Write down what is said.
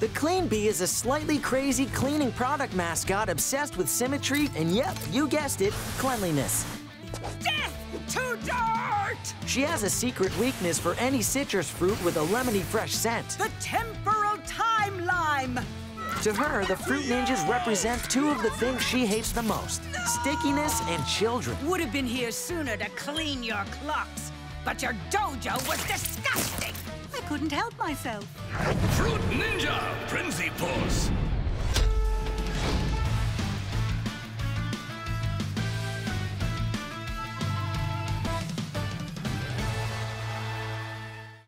The Clean Bee is a slightly crazy cleaning product mascot obsessed with symmetry and, yep, you guessed it, cleanliness. Death to dirt! She has a secret weakness for any citrus fruit with a lemony fresh scent. The temporal time lime! To her, the fruit ninjas represent two of the things she hates the most, stickiness and children. Would have been here sooner to clean your clocks, but your dojo was disgusting. I couldn't help myself. Fruit Ninja Frenzy Pull.